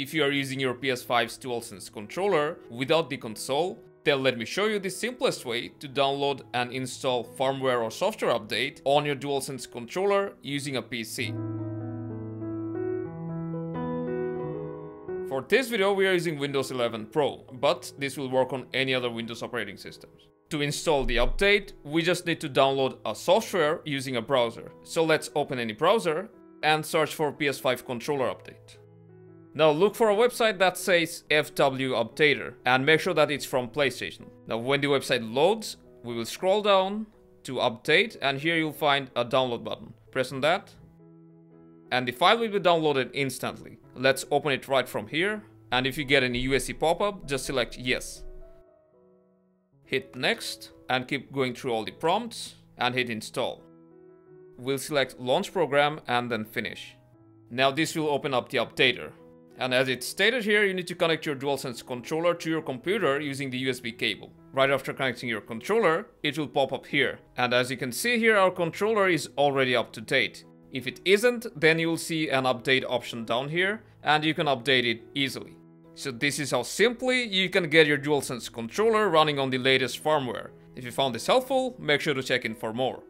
if you are using your PS5's DualSense controller without the console, then let me show you the simplest way to download and install firmware or software update on your DualSense controller using a PC. For this video, we are using Windows 11 Pro, but this will work on any other Windows operating systems. To install the update, we just need to download a software using a browser. So let's open any browser and search for PS5 controller update. Now look for a website that says FW Updater and make sure that it's from PlayStation. Now when the website loads, we will scroll down to update and here you'll find a download button. Press on that and the file will be downloaded instantly. Let's open it right from here, and if you get any UAC pop-up, just select yes. Hit next and keep going through all the prompts and hit install. We'll select launch program and then finish. Now this will open up the updater. And as it's stated here, you need to connect your DualSense controller to your computer using the USB cable. Right after connecting your controller, it will pop up here. And as you can see here, our controller is already up to date. If it isn't, then you'll see an update option down here and you can update it easily. So this is how simply you can get your DualSense controller running on the latest firmware. If you found this helpful, make sure to check in for more.